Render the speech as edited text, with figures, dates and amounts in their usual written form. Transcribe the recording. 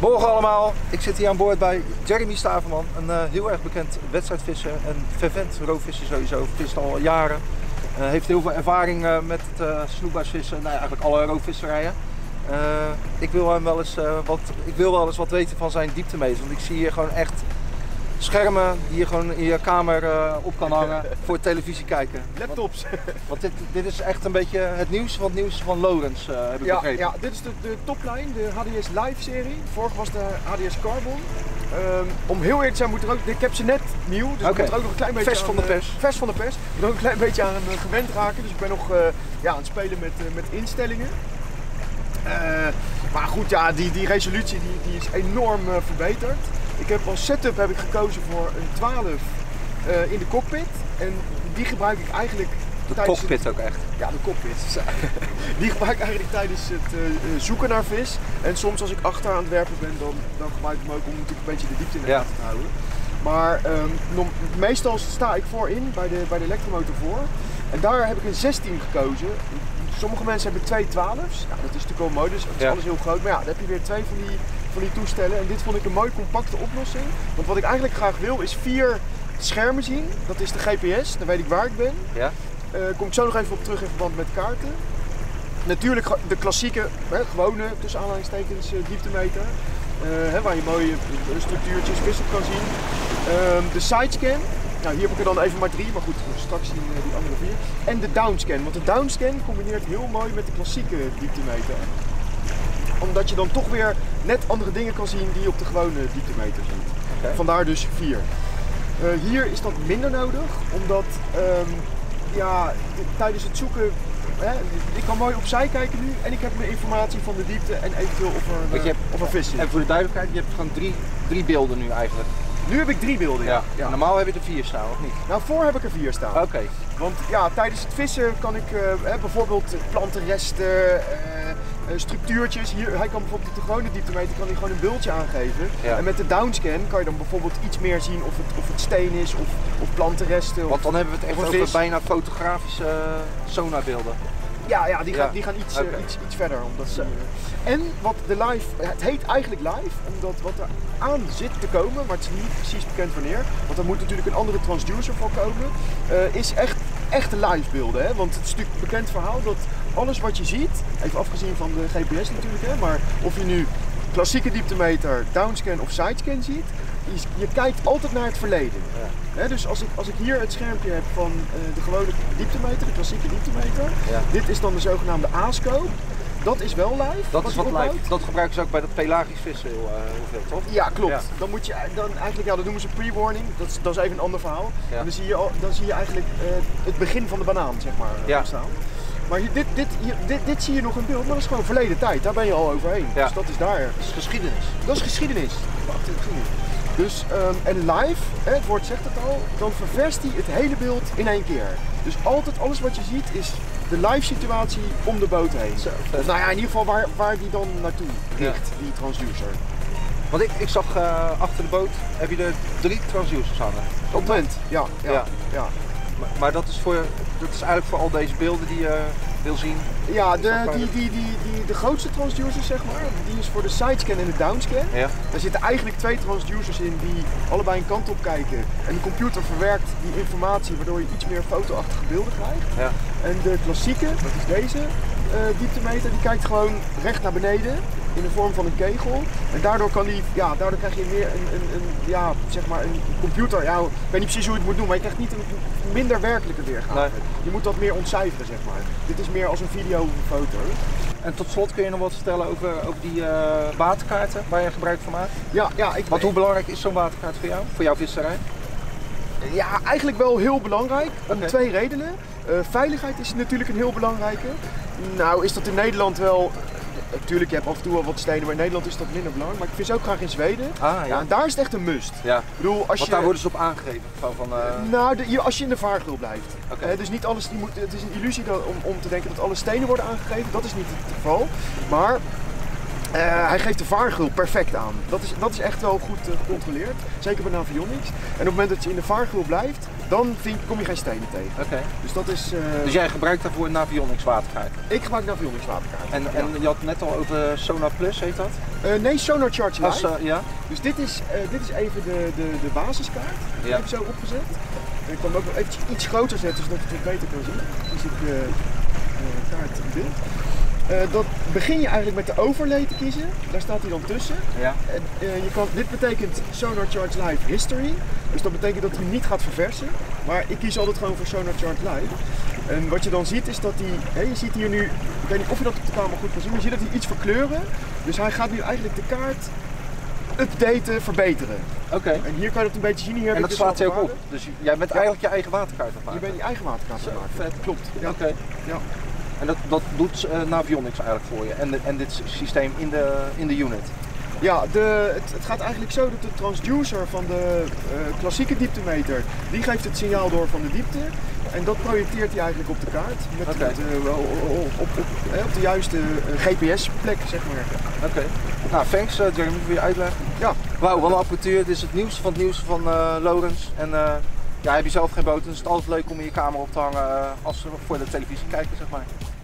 Morgen allemaal, ik zit hier aan boord bij Jeremy Staverman, een heel erg bekend wedstrijdvisser en fervent roofvisser sowieso, vist al jaren. Heeft heel veel ervaring met het snoekbuisvissen, nou ja, eigenlijk alle roofvisserijen. Ik wil wel eens wat weten van zijn dieptemeters, want ik zie hier gewoon echt schermen die je gewoon in je kamer op kan hangen voor televisie kijken. Laptops. Want dit is echt een beetje het nieuws van Lowrance heb ik begrepen. Ja, dit is de toplijn, de HDS Live serie. Vorig was de HDS Carbon. Om heel eerlijk te zijn moet er ook, ik heb ze net nieuw, dus ik moet er ook nog een klein beetje vers van de pers. Ik moet er ook een klein beetje aan gewend raken, dus ik ben nog aan het spelen met instellingen. Maar goed, ja, die resolutie die is enorm verbeterd. Ik heb als setup gekozen voor een 12 in de cockpit en die gebruik ik eigenlijk tijdens het zoeken naar vis. En soms als ik achter aan het werpen ben, dan gebruik ik hem ook om natuurlijk een beetje de diepte in de gaten te houden. Maar meestal sta ik voorin bij de elektromotor voor en daar heb ik een 16 gekozen. Sommige mensen hebben twee 12's, nou, dat is natuurlijk wel mooi, dus dat is alles heel groot. Maar ja, dan heb je weer twee van die toestellen en dit vond ik een mooie compacte oplossing. Want wat ik eigenlijk graag wil is 4 schermen zien, dat is de GPS, dan weet ik waar ik ben. Ja. Kom ik zo nog even op terug in verband met kaarten. Natuurlijk de klassieke, gewone, tussen aanhalingstekens, dieptemeter. Waar je mooie structuurtjes wissel kan zien. De sidescan. Nou, hier heb ik er dan even maar 3, maar goed, straks zien die andere 4. En de downscan, want de downscan combineert heel mooi met de klassieke dieptemeter. Omdat je dan toch weer net andere dingen kan zien die je op de gewone dieptemeter ziet. Okay. Vandaar dus 4. Hier is dat minder nodig, omdat tijdens het zoeken, ik kan mooi opzij kijken nu en ik heb mijn informatie van de diepte en eventueel of er vis zit. En voor de duidelijkheid, je hebt gewoon 3 beelden nu eigenlijk. Nu heb ik 3 beelden, ja. Normaal heb je er 4 staan, of niet? Nou, voor heb ik er 4 staan. Oké. Want ja, tijdens het vissen kan ik bijvoorbeeld plantenresten, structuurtjes. Hier, hij kan bijvoorbeeld op de gewone dieptemeter kan hij gewoon een bultje aangeven. Ja. En met de downscan kan je dan bijvoorbeeld iets meer zien of het steen is of plantenresten. Want dan hebben we het echt over bijna fotografische sonarbeelden. Ja, die gaan iets verder. En wat de live, het heet eigenlijk live, omdat wat er aan zit te komen, maar het is niet precies bekend wanneer, want er moet natuurlijk een andere transducer voor komen, is echt live beelden. Hè? Want het is natuurlijk een bekend verhaal dat alles wat je ziet, even afgezien van de GPS natuurlijk, hè, maar of je nu klassieke dieptemeter, downscan of sidescan ziet, je kijkt altijd naar het verleden. Ja. He, dus als ik hier het schermpje heb van de gewone dieptemeter, de klassieke dieptemeter, dit is dan de zogenaamde A-scope. Dat is wel live. Dat is wat live. Dat gebruiken ze ook bij dat pelagisch vissen heel veel, toch? Ja, klopt. Ja. Dan moet je dat noemen ze pre-warning. Dat is even een ander verhaal. Ja. En dan zie je eigenlijk het begin van de banaan, zeg maar, staan. Maar dit zie je nog in beeld, maar dat is gewoon verleden tijd. Daar ben je al overheen. Ja. Dus dat is daar. Dat is geschiedenis. Dat is geschiedenis. Dus, en live, het woord zegt het al, dan ververst hij het hele beeld in één keer. Dus altijd alles wat je ziet is de live situatie om de boot heen. Of, nou ja, in ieder geval waar die dan naartoe ligt, die transducer. Want ik zag achter de boot, heb je er 3 transducers aan. Op het moment? Ja. Maar dat is eigenlijk voor al deze beelden die je wil zien? Ja, de grootste transducer, zeg maar, die is voor de sidescan en de downscan. Ja. Daar zitten eigenlijk 2 transducers in die allebei een kant op kijken. En de computer verwerkt die informatie waardoor je iets meer fotoachtige beelden krijgt. Ja. En de klassieke, dat is deze dieptemeter, die kijkt gewoon recht naar beneden in de vorm van een kegel. En daardoor krijg je meer een computer. Ja, ik weet niet precies hoe je het moet doen, maar je krijgt niet een minder werkelijke weergave. Nee. Je moet dat meer ontcijferen, zeg maar. Dit is meer als een video of een foto. En tot slot kun je nog wat vertellen over die waterkaarten waar je gebruik van maakt? Want hoe belangrijk is zo'n waterkaart voor jou, voor jouw visserij? Ja, eigenlijk wel heel belangrijk, om 2 redenen. Veiligheid is natuurlijk een heel belangrijke. Nou is dat in Nederland wel... Natuurlijk, je hebt af en toe wel wat steden, maar in Nederland is dat minder belangrijk. Maar ik vis ook graag in Zweden. En daar is het echt een must. Ja. Ik bedoel, daar worden ze op aangegeven? Als je in de vaargeul blijft. Okay. Dus niet alles, het is een illusie om te denken dat alle stenen worden aangegeven. Dat is niet het geval. Maar Hij geeft de vaargeul perfect aan. Dat is echt wel goed gecontroleerd. Zeker bij Navionics. En op het moment dat je in de vaargeul blijft, dan kom je geen stenen tegen. Okay. Dus dat is... Dus jij gebruikt daarvoor een Navionics waterkaart? Ik gebruik Navionics waterkaart. En je had het net al over Sonar Plus, heet dat? Nee, Sonar Charge Live. Ja. Dus dit is even de basiskaart. Die heb ik zo opgezet. En ik kwam ook nog eventjes iets groter zetten, zodat je het beter kan zien. Dus ik kaart in beeld. Dat begin je eigenlijk met de overlay te kiezen, daar staat hij dan tussen. Ja. Dit betekent Sonar Charge Live History, dus dat betekent dat hij niet gaat verversen. Maar ik kies altijd gewoon voor Sonar Charge Live. En wat je dan ziet is dat hij, je ziet hier nu, ik weet niet of je dat op de camera goed kan zien, maar je ziet dat hij iets verkleuren. Dus hij gaat nu eigenlijk de kaart updaten, verbeteren. Oké. En hier kan je dat een beetje zien. Hier heb en dat slaat hij ook op. Dus jij bent eigenlijk je eigen waterkaart aan maken. Je bent je eigen waterkaart aan maken. Vet. Klopt. Ja. Oké. Ja. En dat doet Navionics eigenlijk voor je en dit systeem in de unit? Ja, het gaat eigenlijk zo dat de transducer van de klassieke dieptemeter, die geeft het signaal door van de diepte. En dat projecteert hij eigenlijk op de kaart, op de juiste GPS-plek, zeg maar. Oké. Nou, thanks Jeremy voor je uitleg. Ja. Wauw, wat een apparatuur. Dit is het nieuws van Lowrance. Ja, heb je zelf geen boot, dus het is altijd leuk om je camera op te hangen als voor de televisie kijken, zeg maar.